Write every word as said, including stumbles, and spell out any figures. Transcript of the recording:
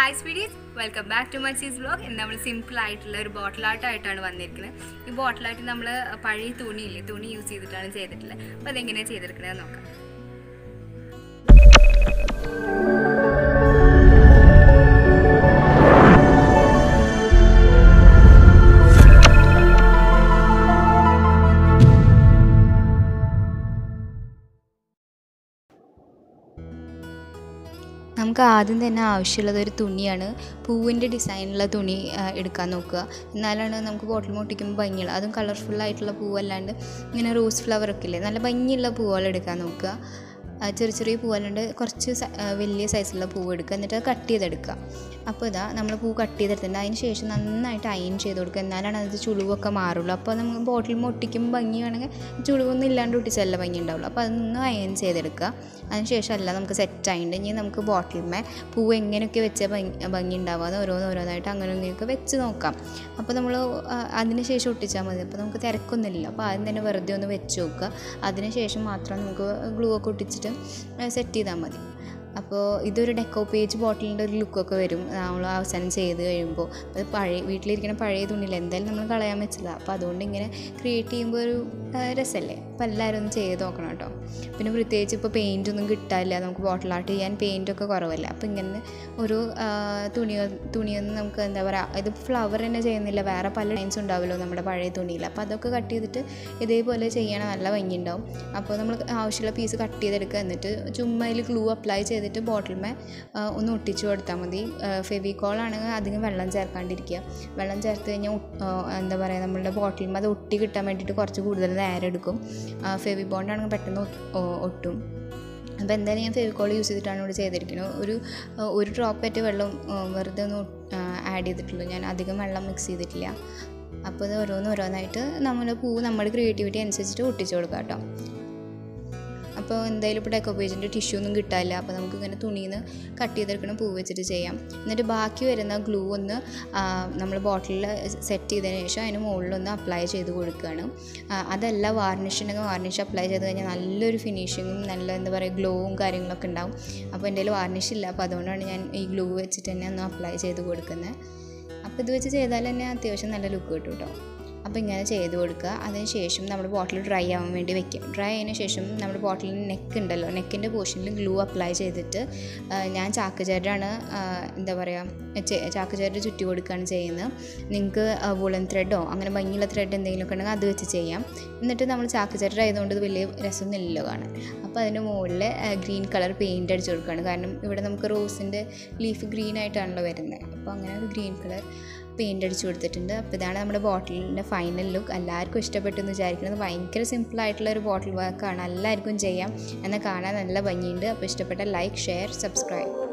Hi sweeties, welcome back to my cheese vlog. In നമ്മൾ simple ആയിട്ടുള്ള ഒരു bottle art ആയിട്ടാണ് വന്നിരിക്കുന്നത്. ഈ ബോട്ടിൽ ആർട്ട് നമ്മൾ പഴയ തുണി ഇല്ലേ തുണി യൂസ് ചെയ്തിട്ടാണ് ചെയ്തിട്ടുള്ളത്. അപ്പോൾ അതെങ്ങനെ ചെയ്തെടുക്കണമെന്ന് നോക്കാം. നമുക്ക് ആദ്യം തന്നെ ആവശ്യമുള്ളത് ഒരു തുണിയാണ്. പൂവിൻ്റെ ഡിസൈനുള്ള തുണി എടുക്കാൻ നോക്കുക, എന്നാലാണ് നമുക്ക് ബോട്ടിൽ മുട്ടിക്കുമ്പോൾ ഭംഗിയുള്ള, അതും കളർഫുള്ളായിട്ടുള്ള പൂവല്ലാണ്ട് ഇങ്ങനെ റോസ് ഫ്ലവറൊക്കെ ഇല്ലേ നല്ല ഭംഗിയുള്ള പൂവുകളെടുക്കാൻ നോക്കുക. ചെറിയ ചെറിയ പൂവല്ലാണ്ട് കുറച്ച് വലിയ സൈസുള്ള പൂവ് എടുക്കുക, എന്നിട്ട് അത് കട്ട് ചെയ്തെടുക്കുക. അപ്പോൾ ഇതാ നമ്മൾ പൂ കട്ട് ചെയ്തെടുത്തിട്ടുണ്ട്. അതിന് ശേഷം നന്നായിട്ട് അയൺ ചെയ്ത് കൊടുക്കുക, എന്നാലാണ് അത് ചുളിവൊക്കെ മാറുള്ളൂ. അപ്പോൾ നമുക്ക് ബോട്ടിൽ ഒട്ടിക്കുമ്പോൾ ഭംഗി വേണമെങ്കിൽ ചുളിവൊന്നും ഇല്ലാണ്ട് ഒട്ടിച്ചല്ല ഭംഗി ഉണ്ടാവുള്ളൂ. അപ്പോൾ അതൊന്നും അയൺ ചെയ്തെടുക്കുക. അതിന് ശേഷം അല്ല നമുക്ക് സെറ്റ് ആയിട്ടുണ്ട്. ഇനി നമുക്ക് ബോട്ടിൽമേ പൂ എങ്ങനെയൊക്കെ വെച്ചാൽ ഭംഗി ഭംഗി ഉണ്ടാവുക അത് ഓരോന്നോരോന്നായിട്ട് അങ്ങനെ ഇങ്ങനെയൊക്കെ വെച്ച് നോക്കാം. അപ്പോൾ നമ്മൾ അതിന് ശേഷം ഒട്ടിച്ചാൽ മതി. അപ്പോൾ നമുക്ക് തിരക്കൊന്നുമില്ല. അപ്പോൾ ആദ്യം തന്നെ വെറുതെ ഒന്ന് വെച്ച് നോക്കുക. അതിന് ശേഷം മാത്രം നമുക്ക് ഗ്ലൂ ഒക്കെ ഒട്ടിച്ചിട്ട് സെറ്റ് ചെയ്താൽ മതി. അപ്പോൾ ഇതൊരു ഡെക്കോ പേജ് ബോട്ടിലിൻ്റെ ഒരു ലുക്കൊക്കെ വരും നമ്മൾ അവസാനം ചെയ്ത് കഴിയുമ്പോൾ. അത് പഴയ വീട്ടിലിരിക്കുന്ന പഴയ തുണിയിൽ എന്തായാലും നമ്മൾ കളയാൻ പറ്റില്ല. അപ്പോൾ അതുകൊണ്ട് ഇങ്ങനെ ക്രിയേറ്റ് ചെയ്യുമ്പോൾ ഒരു രസമല്ലേ. അപ്പോൾ എല്ലാവരും ഒന്ന് ചെയ്ത് നോക്കണം കേട്ടോ. പിന്നെ പ്രത്യേകിച്ച് ഇപ്പോൾ പെയിൻറ്റൊന്നും കിട്ടാനില്ല, നമുക്ക് ബോട്ടിൽ ആർട്ട് ചെയ്യാൻ പെയിൻറ്റൊക്കെ കുറവല്ല. അപ്പോൾ ഇങ്ങനെ ഒരു തുണിയോ തുണിയൊന്നും നമുക്ക് എന്താ പറയുക, ഇത് ഫ്ലവർ തന്നെ ചെയ്യുന്നില്ല, വേറെ പല ലൈൻസ് ഉണ്ടാവുമല്ലോ നമ്മുടെ പഴയ തുണിയിൽ. അപ്പോൾ അതൊക്കെ കട്ട് ചെയ്തിട്ട് ഇതേപോലെ ചെയ്യണം, നല്ല ഭംഗി ഉണ്ടാവും. അപ്പോൾ നമ്മൾ ആവശ്യമുള്ള പീസ് കട്ട് ചെയ്തെടുക്കുക, എന്നിട്ട് ചുമ്മാ അതിൽ ഗ്ലൂ അപ്ലൈ ചെയ്ത് ിട്ട് ബോട്ടിൽമേ ഒന്ന് ഒട്ടിച്ചു കൊടുത്താൽ മതി. ഫെവിക്കോൾ ആണെങ്കിൽ അധികം വെള്ളം ചേർക്കാണ്ടിരിക്കുക. വെള്ളം ചേർത്ത് കഴിഞ്ഞാൽ എന്താ പറയുക നമ്മളുടെ ബോട്ടിൽമേ അത് ഒട്ടി കിട്ടാൻ വേണ്ടിയിട്ട് കുറച്ച് കൂടുതൽ നേരം എടുക്കും. ഫെവി ബോണ്ടാണെങ്കിൽ പെട്ടെന്ന് ഒട്ടും. അപ്പോൾ എന്തായാലും ഞാൻ ഫെവിക്കോൾ യൂസ് ചെയ്തിട്ടാണ് ഇവിടെ ചെയ്തിരിക്കുന്നത്. ഒരു ഒരു ഡ്രോപ്പറ്റ് വെള്ളം വെറുതെ ഒന്ന് ആഡ് ചെയ്തിട്ടുള്ളൂ, ഞാൻ അധികം വെള്ളം മിക്സ് ചെയ്തിട്ടില്ല. അപ്പോൾ ഇത് ഓരോന്നോരോന്നായിട്ട് നമ്മുടെ പൂ നമ്മുടെ ക്രിയേറ്റിവിറ്റി അനുസരിച്ചിട്ട് ഒട്ടിച്ചു കൊടുക്കാം കേട്ടോ. അപ്പോൾ എന്തായാലും ഇപ്പോൾ ഡെക്കോ പേജിൻ്റെ ടിഷ്യൂ ഒന്നും കിട്ടാനില്ല. അപ്പോൾ നമുക്ക് ഇങ്ങനെ തുണിയിൽ നിന്ന് കട്ട് ചെയ്തെടുക്കണം, പൂ വെച്ചിട്ട് ചെയ്യാം. എന്നിട്ട് ബാക്കി വരുന്ന ഗ്ലൂ ഒന്ന് നമ്മൾ ബോട്ടിലിൽ സെറ്റ് ചെയ്തതിന് ശേഷം അതിന് മുകളിലൊന്ന് അപ്ലൈ ചെയ്ത് കൊടുക്കുകയാണ്. അതല്ല വാർണിഷിനൊക്കെ വാർണിഷ് അപ്ലൈ ചെയ്ത് കഴിഞ്ഞാൽ നല്ലൊരു ഫിനിഷിങ്ങും നല്ല എന്താ പറയുക ഗ്ലോവും കാര്യങ്ങളൊക്കെ ഉണ്ടാവും. അപ്പോൾ എൻ്റെ കയ്യിൽ വാർണിഷ് ഇല്ല, അപ്പോൾ അതുകൊണ്ടാണ് ഞാൻ ഈ ഗ്ലൂ വെച്ചിട്ട് തന്നെ ഒന്ന് അപ്ലൈ ചെയ്ത് കൊടുക്കുന്നത്. അപ്പോൾ ഇത് വെച്ച് ചെയ്താൽ തന്നെ അത്യാവശ്യം നല്ല ലുക്ക് കിട്ടും കേട്ടോ. അപ്പോൾ ഇങ്ങനെ ചെയ്ത് കൊടുക്കുക. അതിന് ശേഷം നമ്മുടെ ബോട്ടിൽ ഡ്രൈ ആവാൻ വേണ്ടി വെക്കുക. ഡ്രൈ ആയതിനു ശേഷം നമ്മുടെ ബോട്ടിലിന് നെക്ക് ഉണ്ടല്ലോ, നെക്കിൻ്റെ പോർഷനിൽ ഗ്ലൂ അപ്ലൈ ചെയ്തിട്ട് ഞാൻ ചാക്കുചരടാണ് എന്താ പറയുക ചാക്കുചരട് ചുറ്റി കൊടുക്കുകയാണ് ചെയ്യുന്നത്. നിങ്ങൾക്ക് വുളൻ ത്രെഡോ അങ്ങനെ ഭംഗിയുള്ള ത്രെഡ് എന്തെങ്കിലുമൊക്കെ ഉണ്ടെങ്കിൽ അത് വെച്ച് ചെയ്യാം. എന്നിട്ട് നമ്മൾ ചാക്കുചരട് ആയതുകൊണ്ട് ഇത് വലിയ രസമൊന്നുമില്ലല്ലോ കാണാൻ. അപ്പോൾ അതിൻ്റെ മുകളിൽ ഗ്രീൻ കളർ പെയിൻറ്റ് അടിച്ച് കൊടുക്കുകയാണ്. കാരണം ഇവിടെ നമുക്ക് റോസിൻ്റെ ലീഫ് ഗ്രീൻ ആയിട്ടാണല്ലോ വരുന്നത്. അപ്പോൾ അങ്ങനെ ഒരു ഗ്രീൻ കളർ പെയിൻ്റ് അടിച്ചു കൊടുത്തിട്ടുണ്ട്. അപ്പോൾ ഇതാണ് നമ്മുടെ ബോട്ടിലിൻ്റെ ഫൈനൽ ലുക്ക്. എല്ലാവർക്കും ഇഷ്ടപ്പെട്ടെന്ന് വിചാരിക്കുന്നത്. ഭയങ്കര സിമ്പിളായിട്ടുള്ള ഒരു ബോട്ടിൽ വർക്കാണ്, എല്ലാവർക്കും ചെയ്യാം. എന്നാൽ കാണാൻ നല്ല ഭംഗിയുണ്ട്. അപ്പോൾ ഇഷ്ടപ്പെട്ട ലൈക്ക്, ഷെയർ, സബ്സ്ക്രൈബ്.